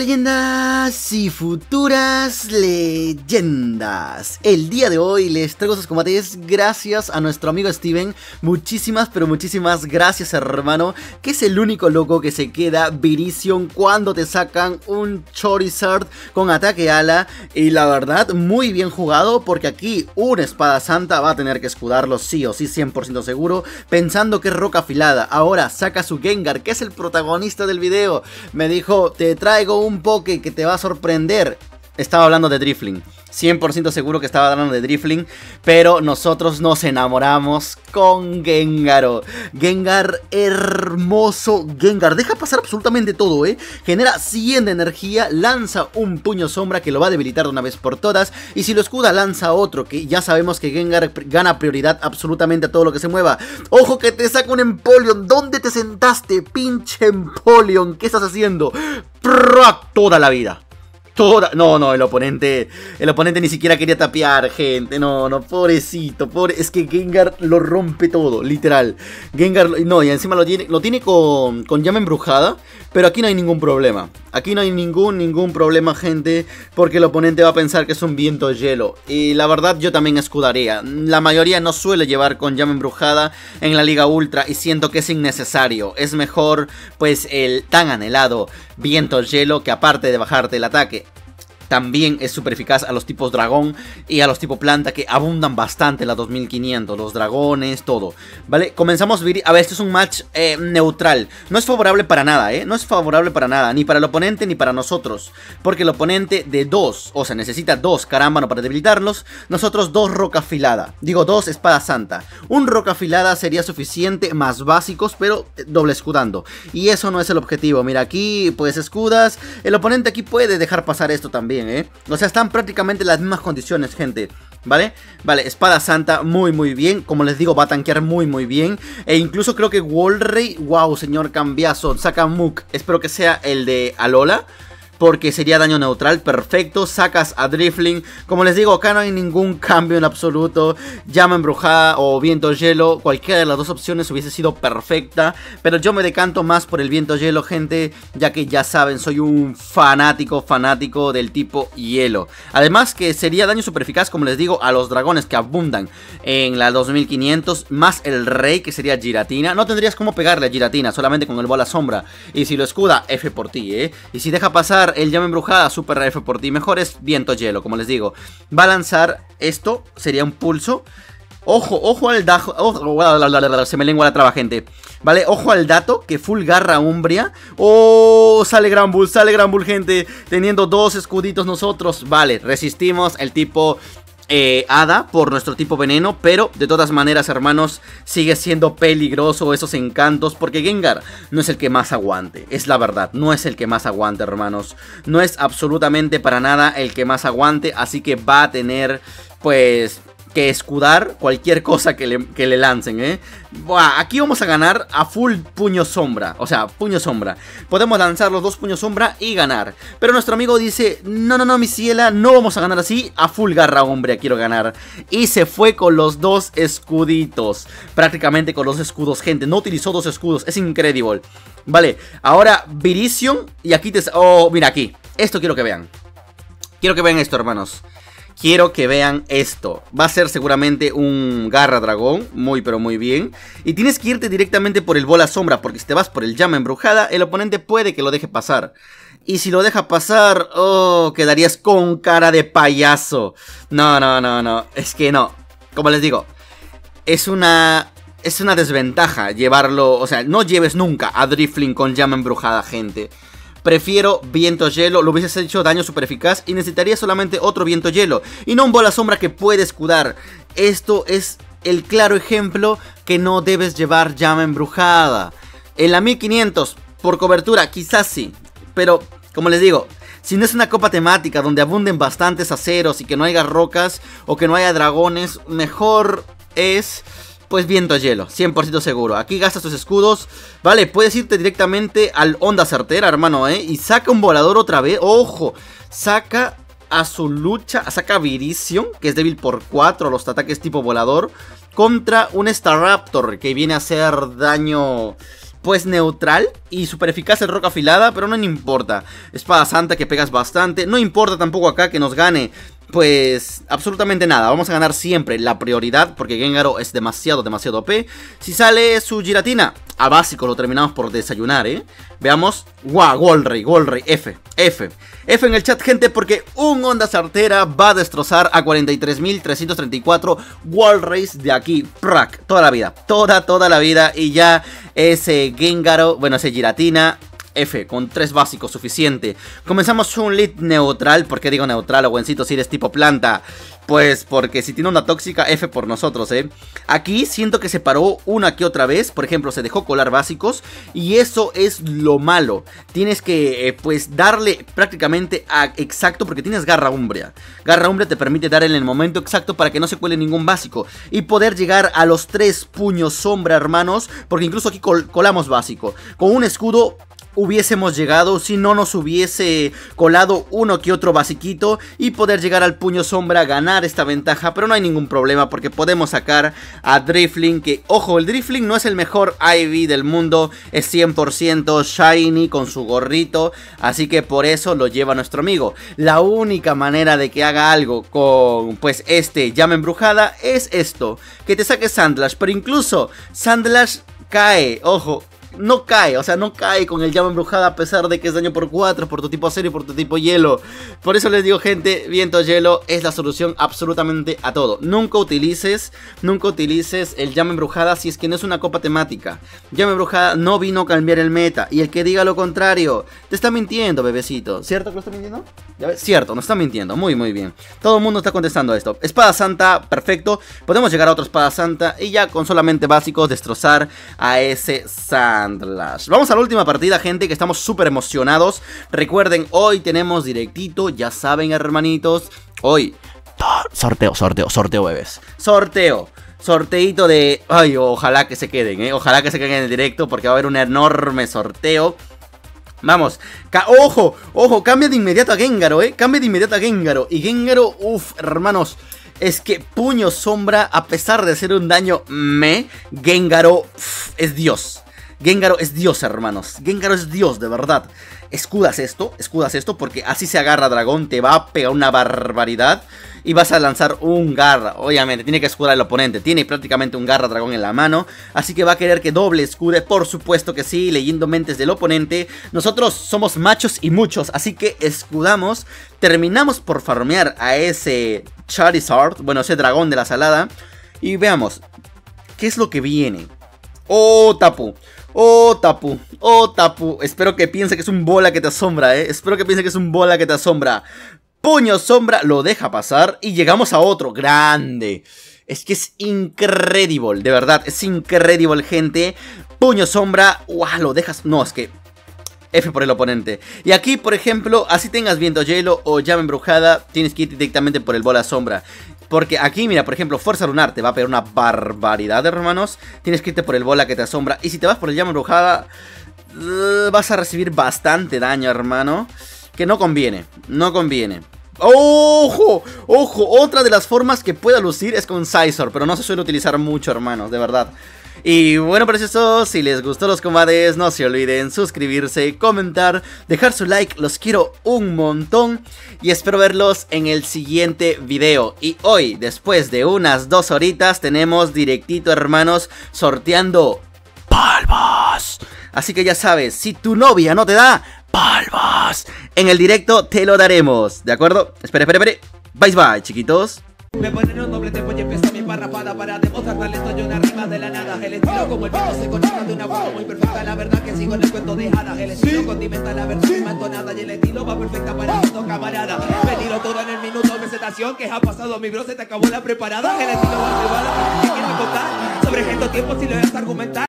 leyendas y futuras leyendas. El día de hoy les traigo esos combates gracias a nuestro amigo Steven. Muchísimas, pero muchísimas gracias, hermano, que es el único loco que se queda Virision cuando te sacan un Charizard con ataque ala. Y la verdad, muy bien jugado, porque aquí una Espada Santa va a tener que escudarlo sí o sí, 100% seguro, pensando que es roca afilada. Ahora saca su Gengar, que es el protagonista del video. Me dijo: te traigo un poke que te va a sorprender. Estaba hablando de Drifling, 100% seguro que estaba hablando de Drifling, pero nosotros nos enamoramos con Gengaro. Gengar, hermoso Gengar, deja pasar absolutamente todo, genera 100 de energía, lanza un puño sombra que lo va a debilitar de una vez por todas, y si lo escuda lanza otro, que ya sabemos que Gengar gana prioridad absolutamente a todo lo que se mueva. Ojo que te saca un Empoleon. ¿Dónde te sentaste, pinche Empoleon? ¿Qué estás haciendo? ¡Prac! Toda la vida. No, no, el oponente ni siquiera quería tapear, gente. No, no, pobrecito, pobre. Es que Gengar lo rompe todo, literal. Gengar, no, y encima lo tiene con llama embrujada. Pero aquí no hay ningún problema. Aquí no hay ningún problema, gente, porque el oponente va a pensar que es un viento hielo. Y la verdad, yo también escudaría. La mayoría no suele llevar con llama embrujada en la Liga Ultra, y siento que es innecesario. Es mejor, pues, el tan anhelado viento hielo, que aparte de bajarte el ataque, también es súper eficaz a los tipos dragón y a los tipo planta, que abundan bastante la 2500, los dragones, todo. Vale, comenzamos. A ver, este es un match neutral. No es favorable para nada, no es favorable para nada, ni para el oponente ni para nosotros, porque el oponente de 2, o sea, necesita 2 carámbano para debilitarlos. Nosotros 2 roca afilada, digo 2 espada santa. Un roca afilada sería suficiente, más básicos, pero doble escudando, y eso no es el objetivo. Mira, aquí pues escudas. El oponente aquí puede dejar pasar esto también. O sea, están prácticamente en las mismas condiciones, gente. ¿Vale? Vale, Espada Santa, muy muy bien. Como les digo, va a tanquear muy muy bien. E incluso creo que Goldray, wow, señor cambiazo, saca Mook. Espero que sea el de Alola, porque sería daño neutral, perfecto. Sacas a Drifling. Como les digo, acá no hay ningún cambio en absoluto. Llama embrujada o viento hielo, cualquiera de las dos opciones hubiese sido perfecta, pero yo me decanto más por el viento hielo, gente, ya que ya saben, soy un fanático del tipo hielo. Además que sería daño super eficaz, como les digo, a los dragones que abundan en la 2500, más el rey, que sería Giratina. No tendrías cómo pegarle a Giratina, solamente con el bola sombra. Y si lo escuda, F por ti, y si deja pasar el llama embrujada, super F por ti. Mejor es viento hielo, como les digo. Va a lanzar esto, sería un pulso. Ojo al dato. Se me lengua la traba, gente. Vale, ojo al dato, que full garra umbria. Oh, sale Granbull, gente, teniendo 2 escuditos nosotros. Vale, resistimos el tipo hada por nuestro tipo veneno, pero de todas maneras, hermanos, sigue siendo peligroso esos encantos, porque Gengar no es el que más aguante, es la verdad, no es el que más aguante, hermanos, no es absolutamente para nada el que más aguante, así que va a tener, pues, que escudar cualquier cosa que le lancen, Buah, aquí vamos a ganar a full puño sombra. O sea, puño sombra. Podemos lanzar los 2 puños sombra y ganar. Pero nuestro amigo dice: no, mi ciela, no vamos a ganar así. A full garra hombre, quiero ganar. Y se fue con los 2 escuditos. Prácticamente con los escudos, gente. No utilizó 2 escudos, es increíble. Vale, ahora Virision. Y aquí te... Oh, mira aquí. Esto quiero que vean. Quiero que vean esto, hermanos. Quiero que vean esto. Va a ser seguramente un garra dragón. Muy pero muy bien. Y tienes que irte directamente por el bola sombra, porque si te vas por el llama embrujada, el oponente puede que lo deje pasar. Y si lo deja pasar, oh, quedarías con cara de payaso. No. Es que no. Como les digo, es una desventaja llevarlo. O sea, no lleves nunca a Drifling con llama embrujada, gente. Prefiero viento hielo, lo hubieses hecho daño super eficaz y necesitaría solamente otro viento hielo y no un bola sombra que puede escudar. Esto es el claro ejemplo que no debes llevar llama embrujada. En la 1500 por cobertura quizás sí, pero como les digo, si no es una copa temática donde abunden bastantes aceros y que no haya rocas o que no haya dragones, mejor es... pues viento hielo, 100% seguro. Aquí gastas tus escudos. Vale, puedes irte directamente al onda certera, hermano, Y saca un volador otra vez. Ojo, saca a su lucha. Saca a Virision, que es débil por 4 los ataques tipo volador, contra un Staraptor, que viene a hacer daño pues neutral y super eficaz el roca afilada, pero no importa. Espada Santa que pegas bastante, no importa tampoco acá que nos gane pues absolutamente nada. Vamos a ganar siempre la prioridad porque Gengaro es demasiado OP. Si sale su Giratina, a básico lo terminamos por desayunar, ¿eh? Veamos. ¡Guau! Wow, Goldray, F en el chat, gente, porque un Onda Sartera va a destrozar a 43.334 Goldrays de aquí. ¡Prac! Toda la vida, toda la vida. Y ya ese Gengaro, bueno, ese Giratina... F, con 3 básicos, suficiente. Comenzamos un lead neutral. ¿Por qué digo neutral, o buencito, si eres tipo planta? Pues porque si tiene onda tóxica, F por nosotros, ¿eh? Aquí siento que se paró una que otra vez. Por ejemplo, se dejó colar básicos. Y eso es lo malo. Tienes que, pues, darle prácticamente a exacto. Porque tienes Garra Umbria. Garra Umbria te permite dar en el momento exacto para que no se cuele ningún básico. Y poder llegar a los 3 puños sombra, hermanos. Porque incluso aquí colamos básico. Con un escudo... hubiésemos llegado si no nos hubiese colado uno que otro basiquito y poder llegar al puño sombra, ganar esta ventaja, pero no hay ningún problema porque podemos sacar a Drifling, que ojo, el Drifling no es el mejor IV del mundo, es 100% shiny con su gorrito, así que por eso lo lleva nuestro amigo. La única manera de que haga algo con pues este llama embrujada es esto, que te saque Sandslash, pero incluso Sandslash cae, ojo. No cae, o sea, no cae con el llama embrujada a pesar de que es daño por 4, por tu tipo acero y por tu tipo hielo. Por eso les digo, gente, viento hielo es la solución absolutamente a todo. Nunca utilices el llama embrujada si es que no es una copa temática. Llama embrujada no vino a cambiar el meta. Y el que diga lo contrario, te está mintiendo, bebecito. ¿Cierto que lo está mintiendo? ¿Ya ves? Cierto, nos está mintiendo, muy bien. Todo el mundo está contestando esto. Espada Santa, perfecto. Podemos llegar a otra Espada Santa y ya con solamente básicos destrozar a ese San. Vamos a la última partida, gente, que estamos súper emocionados. Recuerden, hoy tenemos directito, ya saben, hermanitos. Hoy, sorteo, bebés. Sorteito de... ay, ojalá que se queden, ojalá que se queden en el directo porque va a haber un enorme sorteo. Vamos, ojo, cambia de inmediato a Gengaro, cambia de inmediato a Gengaro. Y Gengaro, uff, hermanos... es que puño sombra, a pesar de ser un daño Gengaro es Dios. Gengaro es Dios, hermanos. Gengaro es Dios, de verdad. Escudas esto, porque así se agarra dragón, te va a pegar una barbaridad y vas a lanzar un garra. Obviamente tiene que escudar el oponente, tiene prácticamente un garra dragón en la mano, así que va a querer que doble escude, por supuesto que sí, leyendo mentes del oponente. Nosotros somos machos y muchos, así que escudamos, terminamos por farmear a ese Charizard, bueno, ese dragón de la salada, y veamos qué es lo que viene. Oh, Tapu. Oh, Tapu. Espero que piense que es un bola que te asombra, Espero que piense que es un bola que te asombra. Puño sombra lo deja pasar y llegamos a otro grande. Es que es increíble, de verdad. Es increíble, gente. Puño sombra, wow, lo dejas. No, es que... F por el oponente. Y aquí, por ejemplo, así tengas viento hielo o llama embrujada, tienes que ir directamente por el bola sombra. Porque aquí, mira, por ejemplo, fuerza lunar te va a pegar una barbaridad, hermanos. Tienes que irte por el bola que te asombra. Y si te vas por el llama embrujada, vas a recibir bastante daño, hermano. Que no conviene, ¡Ojo! Otra de las formas que pueda lucir es con Scyzor, pero no se suele utilizar mucho, hermanos, de verdad. Y bueno, preciosos, si les gustó los combates, no se olviden suscribirse, comentar, dejar su like, los quiero un montón. Y espero verlos en el siguiente video. Y hoy, después de unas 2 horitas, tenemos directito, hermanos, sorteando palmas. Así que ya sabes, si tu novia no te da palmas, en el directo te lo daremos, ¿de acuerdo? Espere, bye, chiquitos. Me ponen un doble tempo y empieza mi parrapada para demostrar talento y una rima de la nada. El estilo como el pelo se conecta de una forma muy perfecta. La verdad que sigo en el cuento de hadas. El estilo condimenta la versión mantonada y el estilo va perfecta para estos camaradas. Me tiro todo en el minuto de presentación. ¿Qué ha pasado, mi bro? Se te acabó la preparada. El estilo va a llevar. ¿Qué quieres contar? Sobre gente o tiempo si lo vas a argumentar.